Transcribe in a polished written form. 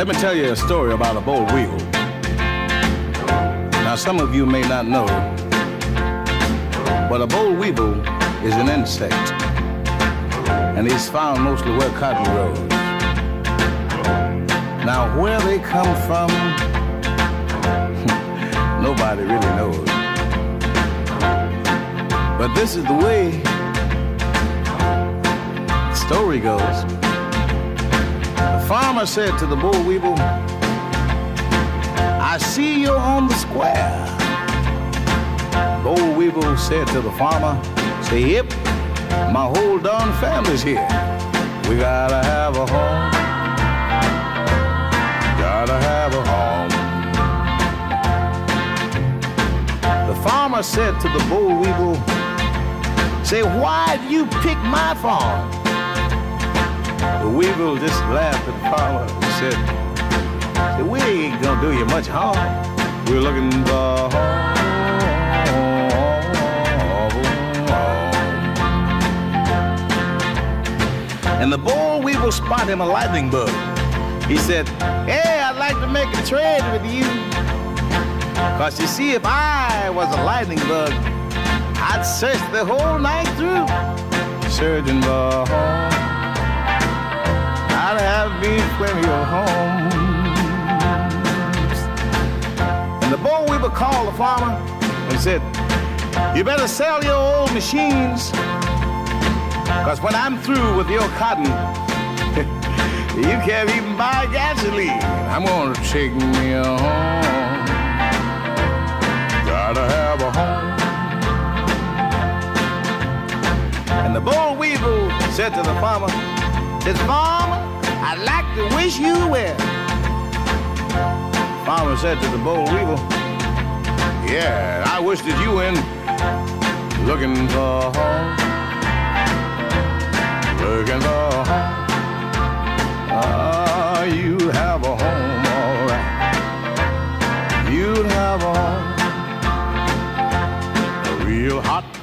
Let me tell you a story about a boll weevil. Now, some of you may not know, but a boll weevil is an insect, and it's found mostly where cotton grows. Now, where they come from, nobody really knows. But this is the way the story goes. The farmer said to the boll weevil, "I see you on the square." Boll weevil said to the farmer, "Say, yep, my whole darn family's here. We gotta have a home, gotta have a home." The farmer said to the boll weevil, "Say, why'd you pick my farm?" The weevil just laughed at the farmer and said, "We ain't gonna do you much harm. We're looking for home." And the boll weevil spotted him a lightning bug. He said, "Hey, I'd like to make a trade with you. 'Cause you see, if I was a lightning bug, I'd search the whole night through, searching for home. I'd have me plenty of homes." And the boll weevil called the farmer and said, "You better sell your old machines, 'cause when I'm through with your cotton, you can't even buy gasoline. I'm gonna take me a home, gotta have a home." And the boll weevil said to the farmer, "Says, Farmer, I'd like to wish you well." Farmer said to the boll weevil, "Yeah, I wish that you in looking for home, looking for home. Ah, you have a home, all right. You have a home, a real hot